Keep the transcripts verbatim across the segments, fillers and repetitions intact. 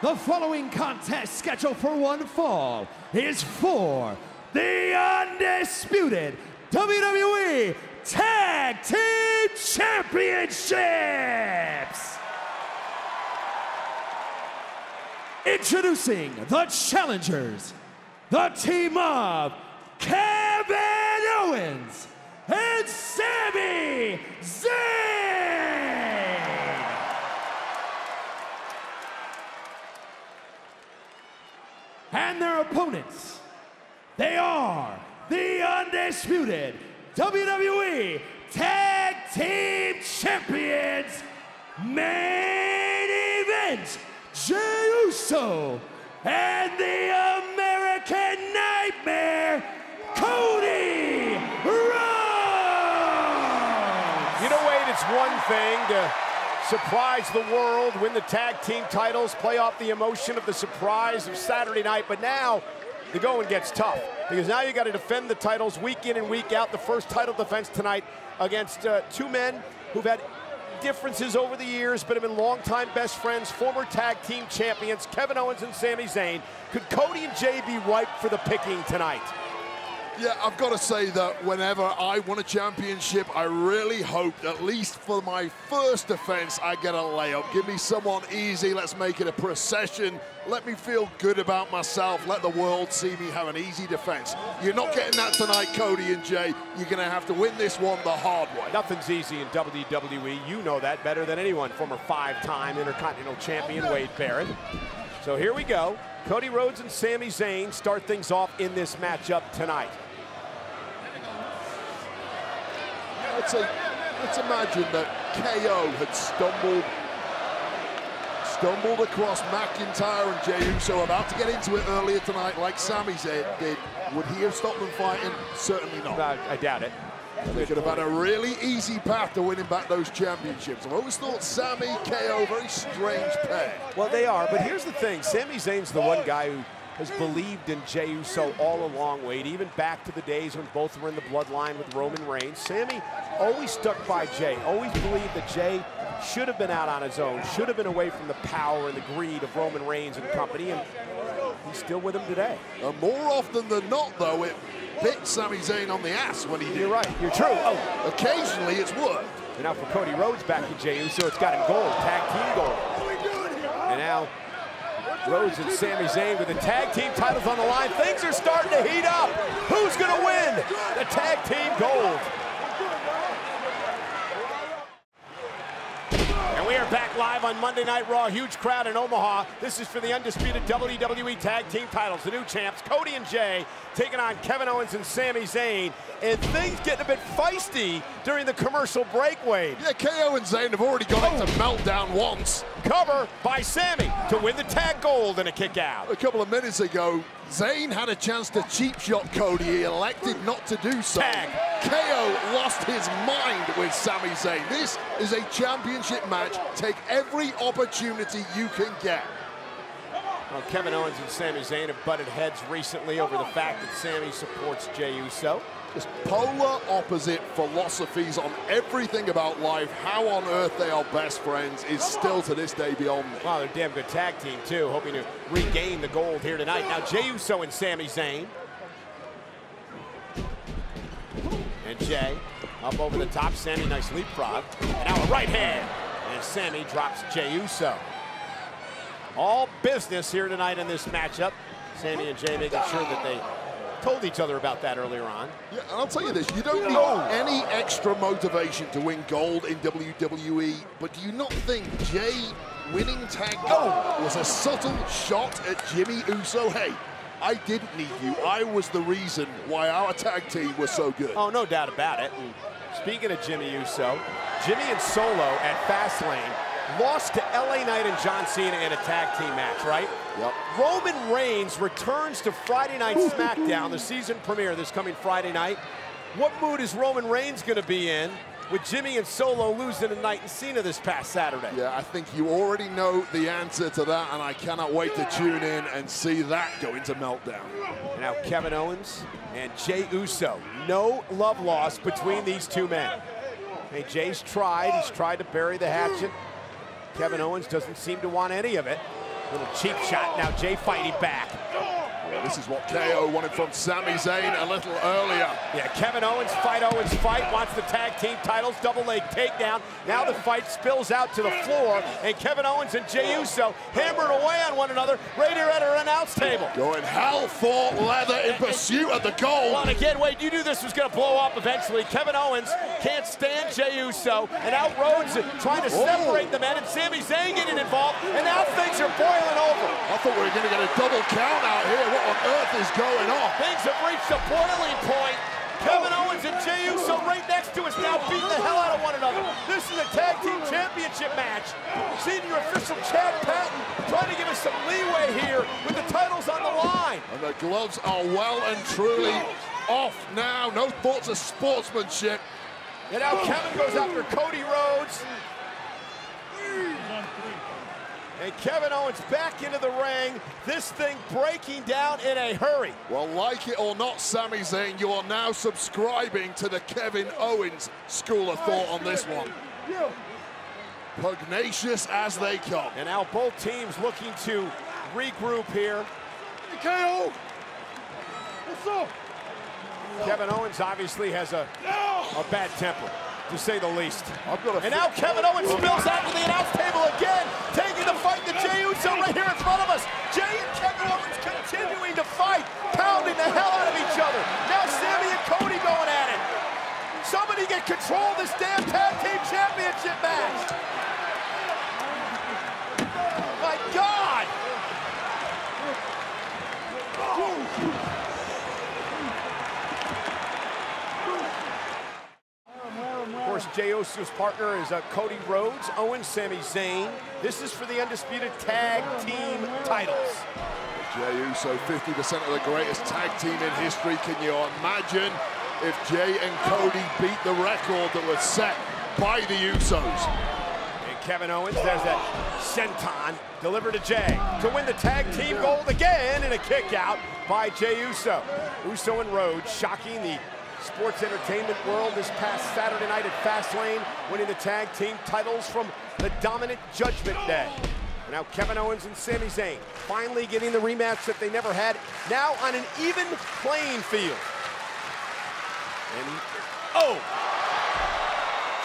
The following contest scheduled for one fall is for the Undisputed W W E Tag Team Championships! Introducing the challengers, the team of Kevin Owens and Sami Zayn! And their opponents, they are the Undisputed W W E Tag Team Champions, Main Event, Jey Uso, and the American Nightmare, Cody Rhodes! You know, Wade, it's one thing to surprise the world, win the tag team titles, play off the emotion of the surprise of Saturday night, but now the going gets tough because now you got to defend the titles week in and week out. The first title defense tonight against uh, two men who've had differences over the years but have been longtime best friends, former tag team champions, Kevin Owens and Sami Zayn. Could Cody and Jey be ripe for the picking tonight? Yeah, I've got to say that whenever I won a championship, I really hope, at least for my first defense, I get a layup. Give me someone easy, let's make it a procession. Let me feel good about myself, let the world see me have an easy defense. You're not getting that tonight, Cody and Jey. You're gonna have to win this one the hard way. Nothing's easy in W W E, you know that better than anyone. Former five-time Intercontinental Champion Wade Barrett. So here we go. Cody Rhodes and Sami Zayn start things off in this matchup tonight. Let's, say, let's imagine that K O had stumbled, stumbled across McIntyre and Jey Uso, about to get into it earlier tonight like Sami Zayn did. Would he have stopped them fighting? Certainly not. I, I doubt it. They could have had a really easy path to winning back those championships. I've always thought Sami, K O, very strange pair. Well, they are, but here's the thing. Sami Zayn's the one guy who has believed in Jey Uso all along, Wade, even back to the days when both were in the bloodline with Roman Reigns. Sami always stuck by Jey, always believed that Jey should have been out on his own, should have been away from the power and the greed of Roman Reigns and company, and he's still with him today. And more often than not, though, it bit Sami Zayn on the ass when he did. You're right, you're true. Oh, occasionally it's worked. And now for Cody Rhodes back to Jey Uso, it's got him gold, tag team gold. And now Rhodes and Sami Zayn with the tag team titles on the line. Things are starting to heat up. Who's gonna win? The tag team gold. And we are back live on Monday Night Raw. Huge crowd in Omaha. This is for the Undisputed W W E Tag Team titles. The new champs, Cody and Jey, taking on Kevin Owens and Sami Zayn. And things getting a bit feisty during the commercial break, Wade. Yeah, K O and Zayn have already gone oh. into meltdown once. Cover by Sami to win the tag gold and a kick out. A couple of minutes ago, Zayn had a chance to cheap shot Cody. He elected not to do so. Tag. K O lost his mind with Sami Zayn. This is a championship match. Take every opportunity you can get. Well, Kevin Owens and Sami Zayn have butted heads recently over the fact that Sami supports Jey Uso. Just polar opposite philosophies on everything about life. How on earth they are best friends is still to this day beyond me. Wow, they're a damn good tag team too, hoping to regain the gold here tonight. Now Jey Uso and Sami Zayn. And Jey up over the top. Sami, nice leapfrog. And now a right hand. And Sami drops Jey Uso. All business here tonight in this matchup. Sami and Jey making sure that they told each other about that earlier on. Yeah, and I'll tell you this, you don't need any extra motivation to win gold in W W E, but do you not think Jey winning tag gold was a subtle shot at Jimmy Uso? Hey, I didn't need you. I was the reason why our tag team was so good. Oh, no doubt about it. And speaking of Jimmy Uso, Jimmy and Solo at Fastlane lost to L A Knight and John Cena in a tag team match, right? Yep. Roman Reigns returns to Friday Night SmackDown, the season premiere this coming Friday night. What mood is Roman Reigns going to be in with Jimmy and Solo losing to Knight and Cena this past Saturday? Yeah, I think you already know the answer to that, and I cannot wait to tune in and see that go into meltdown. And now Kevin Owens and Jey Uso. No love lost between these two men. Hey, Jey's tried. He's tried to bury the hatchet. Kevin Owens doesn't seem to want any of it. Little cheap shot, now Jey fighting back. Well, this is what K O wanted from Sami Zayn a little earlier. Yeah, Kevin Owens, fight Owens, fight, wants the tag team titles, double leg takedown. Now the fight spills out to the floor, and Kevin Owens and Jey Uso hammering away on one another, right here at our announce table. Going hell for leather in pursuit of the goal. Well, and again, Wade, you knew this was going to blow up eventually. Kevin Owens can't stand Jey Uso, and out Rhodes trying to separate the men, and Sami Zayn getting involved, and now things are boiling over. I thought we were going to get a double count out here. What on earth is going on? Things have reached a boiling point. Kevin Owens and Jey Uso right next to us now beating the hell out of one another. This is a tag team championship match. Senior official Chad Patton trying to give us some leeway here with the titles on the line. And the gloves are well and truly off now. No thoughts of sportsmanship. And now Kevin goes after Cody Rhodes. And Kevin Owens back into the ring. This thing breaking down in a hurry. Well, like it or not, Sami Zayn, you are now subscribing to the Kevin Owens school of thought on this one. Pugnacious as they come. And now both teams looking to regroup here. K O! What's up? Kevin Owens obviously has a, a bad temper, to say the least. I've got a and now Kevin Owens spills out to the announce table again, taking the fight to Jey Uso right here in front of us. Jey and Kevin Owens continuing to fight, pounding the hell out of each other. Now Sami and Cody going at it. Somebody get control of this damn tag team championship match. My God. Whoa. Jey Uso's partner is uh, Cody Rhodes, Owens, Sami Zayn. This is for the Undisputed Tag Team titles. Jey Uso, fifty percent of the greatest tag team in history. Can you imagine if Jey and Cody beat the record that was set by the Usos? And Kevin Owens has that senton delivered to Jey to win the tag team gold again in a kick out by Jey Uso. Uso and Rhodes shocking the sports entertainment world this past Saturday night at Fastlane, winning the tag team titles from the dominant Judgment Day. And now Kevin Owens and Sami Zayn finally getting the rematch that they never had, now on an even playing field. And oh!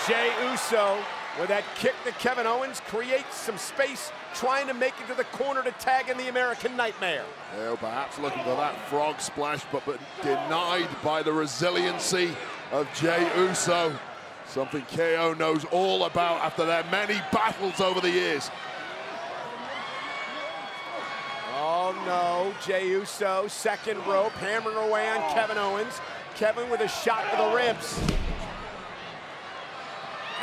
Jey Uso with that kick to Kevin Owens creates some space, trying to make it to the corner to tag in the American Nightmare. Yeah, perhaps looking for that frog splash, but, but denied by the resiliency of Jey Uso. Something K O knows all about after their many battles over the years. Oh no, Jey Uso, second rope, hammering away on Kevin Owens. Kevin with a shot to the ribs.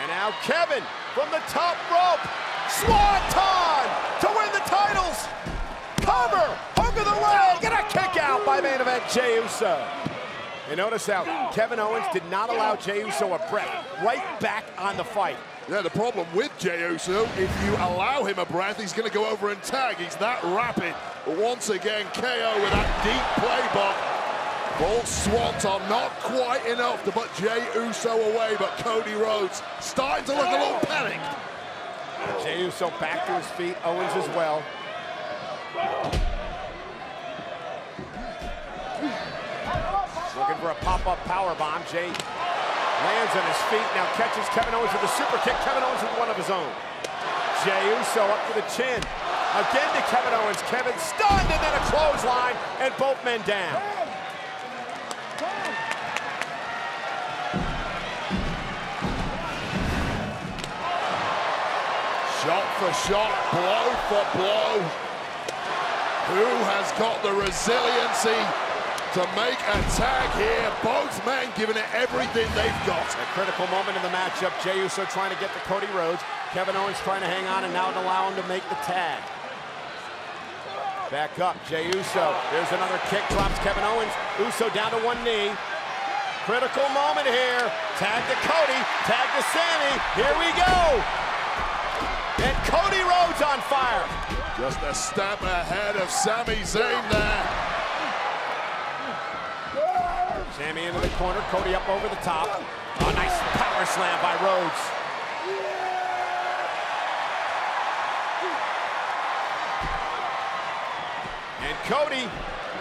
And now Kevin from the top rope. Swanton to win the titles. Cover, hook of the leg, and a kick out by main event Jey Uso. And notice how Kevin Owens did not allow Jey Uso a breath. Right back on the fight. Yeah, the problem with Jey Uso, if you allow him a breath, he's going to go over and tag. He's that rapid. But once again, K O with that deep playbook. Both Swanton not quite enough to put Jey Uso away, but Cody Rhodes starting to look a little panicked. Jey Uso back to his feet, Owens as well. Looking for a pop-up powerbomb. Jey lands on his feet, now catches Kevin Owens with a super kick. Kevin Owens with one of his own. Jey Uso up to the chin. Again to Kevin Owens. Kevin stunned, and then a clothesline, and both men down. Shot for shot, blow for blow. Who has got the resiliency to make a tag here? Both men giving it everything they've got. A critical moment in the matchup. Jey Uso trying to get to Cody Rhodes. Kevin Owens trying to hang on and now allow him to make the tag. Back up, Jey Uso. There's another kick, drops Kevin Owens. Uso down to one knee. Critical moment here. Tag to Cody, tag to Sami. Here we go. And Cody Rhodes on fire. Just a step ahead of Sami Zayn there. Sami into the corner, Cody up over the top. Oh, nice power slam by Rhodes. And Cody,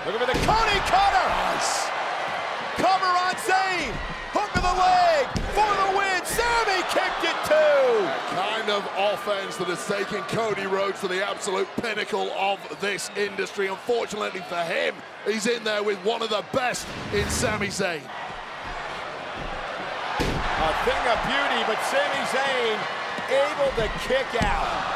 looking for the Cody Cutter! Nice. Cover on Zayn! Hook of the leg! For the win! Sami kicked it too! Kind of offense that has taken Cody Rhodes to the absolute pinnacle of this industry. Unfortunately for him, he's in there with one of the best in Sami Zayn. A thing of beauty, but Sami Zayn able to kick out.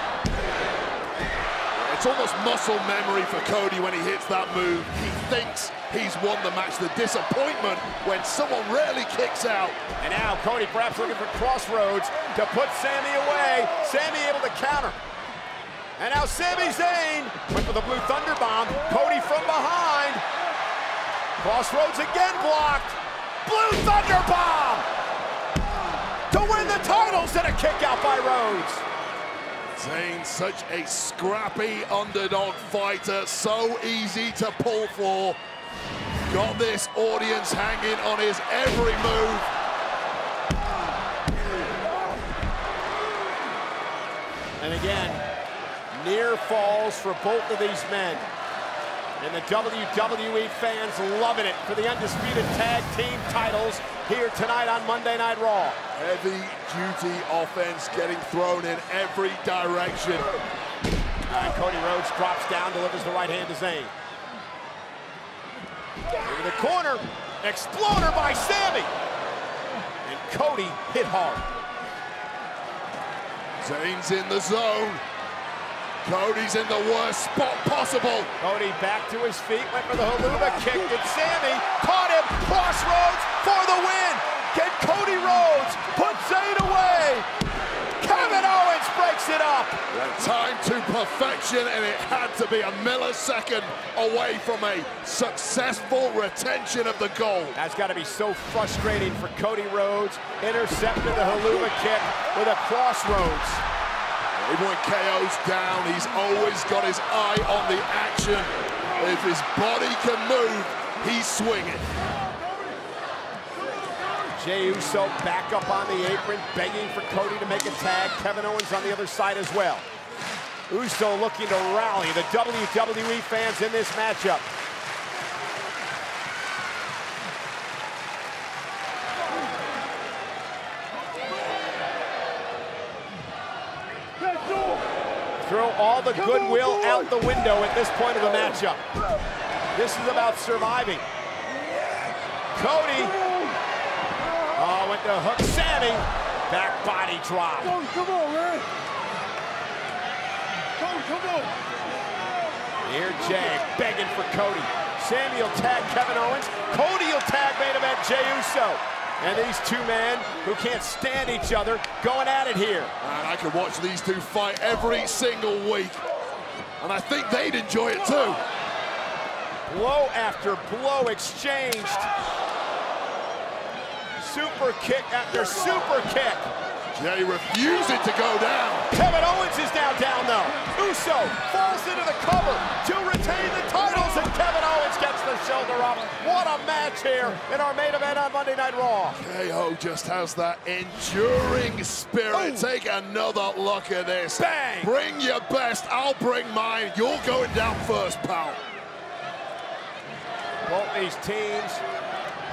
It's almost muscle memory for Cody when he hits that move. He thinks he's won the match. The disappointment when someone rarely kicks out. And now Cody perhaps looking for Crossroads to put Sami away. Sami able to counter. And now Sami Zayn went for the Blue Thunderbomb. Cody from behind. Crossroads again blocked. Blue Thunderbomb! To win the titles and a kick out by Rhodes. Zayn, such a scrappy underdog fighter, so easy to pull for. Got this audience hanging on his every move. And again, near falls for both of these men. And the W W E fans loving it for the Undisputed Tag Team titles here tonight on Monday Night Raw. Heavy-duty offense getting thrown in every direction. And Cody Rhodes drops down, delivers the right hand to Zayn. Into the corner, exploder by Sami. And Cody hit hard. Zayn's in the zone. Cody's in the worst spot possible. Cody back to his feet, went for the Helluva kick, and Sami caught him. Crossroads for the win. Can Cody Rhodes put Zayn away? Kevin Owens breaks it up. The time to perfection, and it had to be a millisecond away from a successful retention of the goal. That's got to be so frustrating for Cody Rhodes. Intercepted the Helluva kick with a Crossroads. Even when K O's down, he's always got his eye on the action. If his body can move, he's swinging. Jey Uso back up on the apron, begging for Cody to make a tag. Kevin Owens on the other side as well. Uso looking to rally the W W E fans in this matchup. Throw all the goodwill out the window at this point of the matchup. This is about surviving. Cody, oh, went to hook Sami. Back body drop. Come, come on, man. Come, come on. Here Jey begging for Cody. Sami will tag Kevin Owens. Cody will tag main event Jey Uso. And these two men who can't stand each other going at it here. And I could watch these two fight every single week. And I think they'd enjoy it too. Blow after blow exchanged. Super kick after super kick. Jey refuses to go down. Kevin Owens is now down though. Uso falls into the cover to retain the titles, and Kevin Owens gets the shoulder up. What a match here in our main event on Monday Night Raw. K O just has that enduring spirit. Ooh. Take another look at this. Bang! Bring your best, I'll bring mine. You're going down first, pal. Both these teams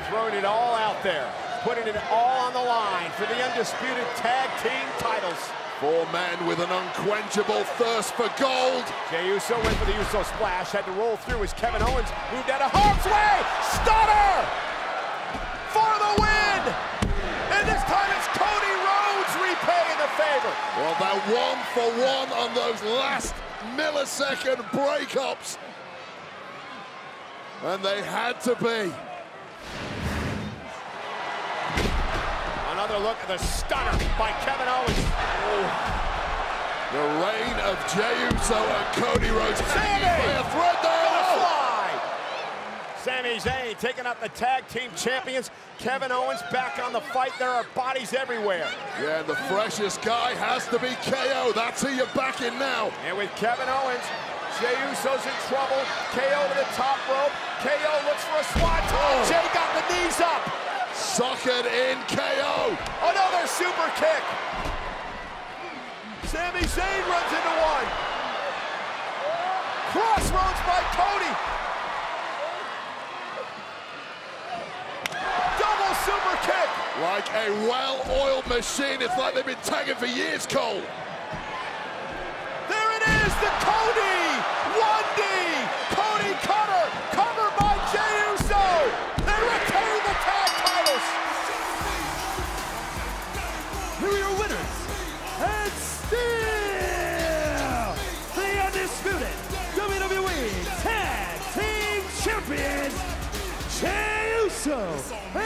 throwing it all out there, putting it all on the line for the Undisputed Tag Team titles. Four men with an unquenchable thirst for gold. Jey Uso went for the Uso Splash, had to roll through as Kevin Owens moved out of harm's way. Stunner for the win! And this time it's Cody Rhodes repaying the favor. Well, they're one for one on those last millisecond breakups. And they had to be. Another look at the stunner by Kevin Owens. Oh. The reign of Jey Uso and Cody Rhodes. Sami! Sami Zayn taking up the tag team champions. Kevin Owens back on the fight. There are bodies everywhere. Yeah, the freshest guy has to be K O. That's who you're backing now. And with Kevin Owens, Jey Uso's in trouble. K O to the top rope. K O looks for a swanton. Oh. Jey got the knees up. Suckered in K O. Another super kick. Sami Zayn runs into one. Crossroads by K O. Cody. Double super kick. Like a well-oiled machine. It's like they've been tagging for years, Cole. There it is, the Cody. one D. Cody Cutter, covered by Jey Uso. They retain the tag titles. Here are your winners. And still, the Undisputed W W E Tag Team Champions, Jey Uso.